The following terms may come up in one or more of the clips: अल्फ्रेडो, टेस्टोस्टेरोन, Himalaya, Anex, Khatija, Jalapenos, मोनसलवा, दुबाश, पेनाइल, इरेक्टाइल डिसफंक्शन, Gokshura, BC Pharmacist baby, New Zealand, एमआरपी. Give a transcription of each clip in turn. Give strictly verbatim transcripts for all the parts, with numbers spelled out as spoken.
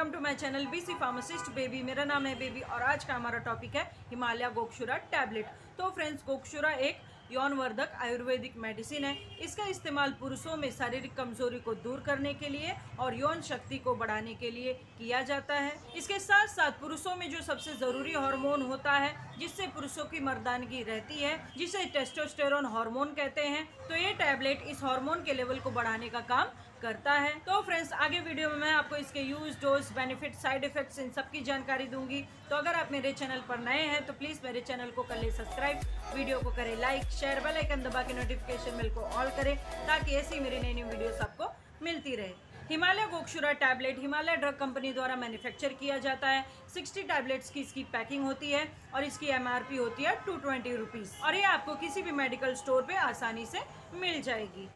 Welcome to my channel BC pharmacist baby. मेरा नाम है बेबी और आज का हमारा टॉपिक है हिमालय गोक्षुरा टैबलेट। तो फ्रेंड्स, गोक्षुरा एक यौनवर्धक आयुर्वेदिक मेडिसिन है। इसका इस्तेमाल पुरुषों में शारीरिक कमजोरी को दूर करने के लिए और यौन शक्ति को बढ़ाने के लिए किया जाता है। इसके साथ साथ पुरुषों में जो सबसे ज़रूरी हार्मोन होता है, जिससे पुरुषों की मर्दानगी रहती है, जिसे टेस्टोस्टेरोन हार्मोन कहते हैं, तो ये टैबलेट इस हार्मोन के लेवल को बढ़ाने का काम करता है। तो फ्रेंड्स, आगे वीडियो में मैं आपको इसके use, dose, benefit, side effects, इन सब की जानकारी दूंगी। तो अगर आप मेरे चैनल पर नए हैं तो प्लीज़ मेरे चैनल को कर ले सब्सक्राइब, वीडियो को करें लाइक, शेयर, बेल आइकन दबा के नोटिफिकेशन बेल को ऑल करें ताकि ऐसी मेरी नई नई वीडियोस आपको मिलती रहे। Himalaya Gokshura tablet Himalaya drug company द्वारा मैन्युफैक्चर किया जाता है। साठ टैबलेट्स की इसकी पैकिंग होती है और इसकी एमआरपी होती है दो सौ बीस रुपीज़ और ये आपको किसी भी मेडिकल स्टोर पे आसानी से मिल जाएगी।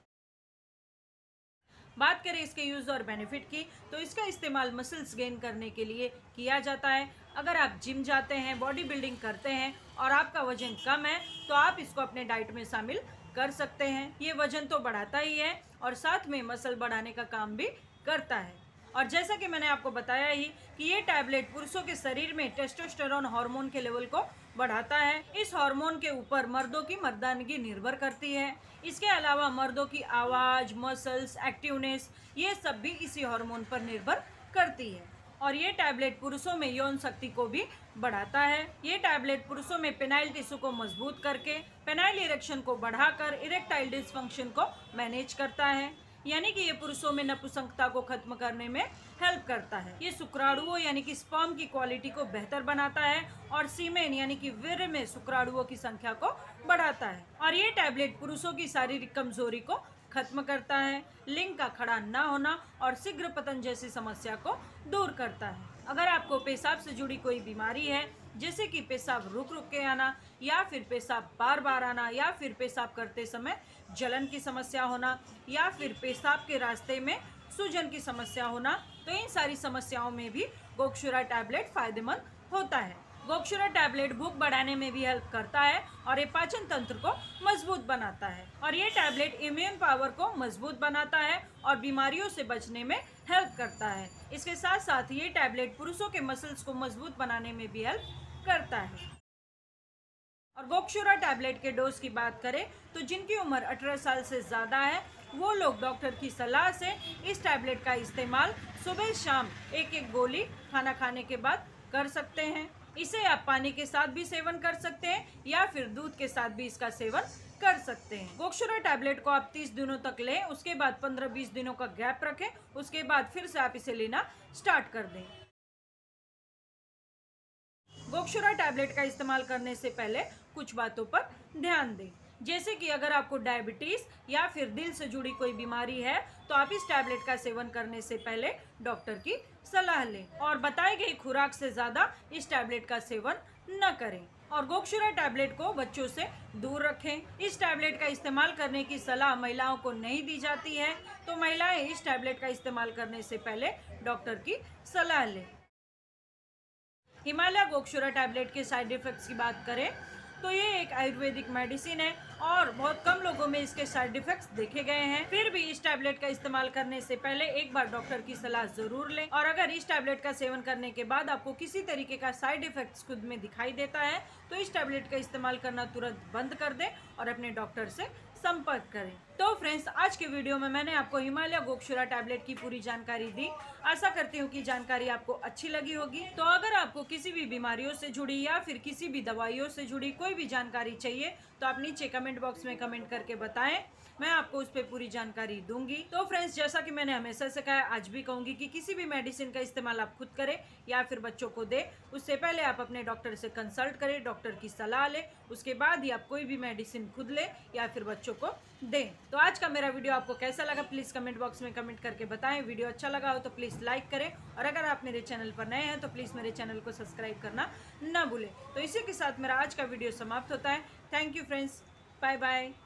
बात करें इसके यूज़ और बेनिफिट की, तो इसका इस्तेमाल मसल्स गेन करने के लिए किया जाता है। अगर आप जिम जाते हैं, बॉडी बिल्डिंग करते हैं और आपका वजन कम है तो आप इसको अपने डाइट में शामिल कर सकते हैं। ये वजन तो बढ़ाता ही है और साथ में मसल बढ़ाने का काम भी करता है। और जैसा कि मैंने आपको बताया ही कि ये टैबलेट पुरुषों के शरीर में टेस्टोस्टेरोन हार्मोन के लेवल को बढ़ाता है। इस हार्मोन के ऊपर मर्दों की मर्दानगी निर्भर करती है। इसके अलावा मर्दों की आवाज़, मसल्स, एक्टिवनेस, ये सब भी इसी हार्मोन पर निर्भर करती है। और ये टैबलेट पुरुषों में यौन शक्ति को भी बढ़ाता है। ये टैबलेट पुरुषों में पेनाइल टिश्यू को मजबूत करके पेनाइल इरेक्शन को बढ़ाकर इरेक्टाइल डिसफंक्शन को मैनेज करता है, यानी कि ये पुरुषों में नपुंसकता को खत्म करने में हेल्प करता है। ये शुक्राणुओं यानी कि स्पर्म की क्वालिटी को बेहतर बनाता है और सीमेन यानी कि वीर्य में शुक्राणुओं की संख्या को बढ़ाता है। और ये टैबलेट पुरुषों की शारीरिक कमजोरी को खत्म करता है, लिंग का खड़ा ना होना और शीघ्र पतन जैसी समस्या को दूर करता है। अगर आपको पेशाब से जुड़ी कोई बीमारी है, जैसे कि पेशाब रुक रुक के आना या फिर पेशाब बार बार आना या फिर पेशाब करते समय जलन की समस्या होना या फिर पेशाब के रास्ते में सूजन की समस्या होना, तो इन सारी समस्याओं में भी गोक्षुरा टैबलेट फ़ायदेमंद होता है। गोक्षुरा टैबलेट भूख बढ़ाने में भी हेल्प करता है और ये पाचन तंत्र को मजबूत बनाता है। और ये टैबलेट इम्यून पावर को मजबूत बनाता है और बीमारियों से बचने में हेल्प करता है। इसके साथ साथ ये टैबलेट पुरुषों के मसल्स को मजबूत बनाने में भी हेल्प करता है। और गोक्षुरा टैबलेट के डोज की बात करें तो जिनकी उम्र अठारह साल से ज़्यादा है वो लोग डॉक्टर की सलाह से इस टैबलेट का इस्तेमाल सुबह शाम एक एक गोली खाना खाने के बाद कर सकते हैं। इसे आप पानी के साथ भी सेवन कर सकते हैं या फिर दूध के साथ भी इसका सेवन कर सकते हैं। गोक्षुरा टैबलेट को आप तीस दिनों तक लें, उसके बाद पंद्रह बीस दिनों का गैप रखें, उसके बाद फिर से आप इसे लेना स्टार्ट कर दें। गोक्षुरा टैबलेट का इस्तेमाल करने से पहले कुछ बातों पर ध्यान दें, जैसे कि अगर आपको डायबिटीज़ या फिर दिल से जुड़ी कोई बीमारी है तो आप इस टैबलेट का सेवन करने से पहले डॉक्टर की सलाह लें और बताई गई खुराक से ज़्यादा इस टैबलेट का सेवन न करें। और गोक्षुरा टैबलेट को बच्चों से दूर रखें। इस टैबलेट का इस्तेमाल करने की सलाह महिलाओं को नहीं दी जाती है, तो महिलाएं इस टैबलेट का इस्तेमाल करने से पहले डॉक्टर की सलाह लें। हिमालय गोक्षुरा टैबलेट के साइड इफ़ेक्ट्स की बात करें तो ये एक आयुर्वेदिक मेडिसिन है और बहुत कम लोगों में इसके साइड इफेक्ट्स देखे गए हैं। फिर भी इस टैबलेट का इस्तेमाल करने से पहले एक बार डॉक्टर की सलाह जरूर लें। और अगर इस टैबलेट का सेवन करने के बाद आपको किसी तरीके का साइड इफेक्ट्स खुद में दिखाई देता है तो इस टैबलेट का इस्तेमाल करना तुरंत बंद कर दें और अपने डॉक्टर से संपर्क करें। तो फ्रेंड्स, आज के वीडियो में मैंने आपको हिमालय गोक्षुरा टैबलेट की पूरी जानकारी दी। आशा करती हूँ कि जानकारी आपको अच्छी लगी होगी। तो अगर आपको किसी भी बीमारियों से जुड़ी या फिर किसी भी दवाइयों से जुड़ी कोई भी जानकारी चाहिए तो आप नीचे कमेंट बॉक्स में कमेंट करके बताएं, मैं आपको उस पर पूरी जानकारी दूंगी। तो फ्रेंड्स, जैसा कि मैंने हमेशा से कहा, आज भी कहूँगी कि किसी भी मेडिसिन का इस्तेमाल आप खुद करें या फिर बच्चों को दें, उससे पहले आप अपने डॉक्टर से कंसल्ट करें, डॉक्टर की सलाह लें, उसके बाद ही आप कोई भी मेडिसिन खुद लें या फिर बच्चों को दें। तो आज का मेरा वीडियो आपको कैसा लगा प्लीज़ कमेंट बॉक्स में कमेंट करके बताएं। वीडियो अच्छा लगा हो तो प्लीज़ लाइक करें और अगर आप मेरे चैनल पर नए हैं तो प्लीज़ मेरे चैनल को सब्सक्राइब करना ना भूलें। तो इसी के साथ मेरा आज का वीडियो समाप्त होता है। Thank you friends, bye bye.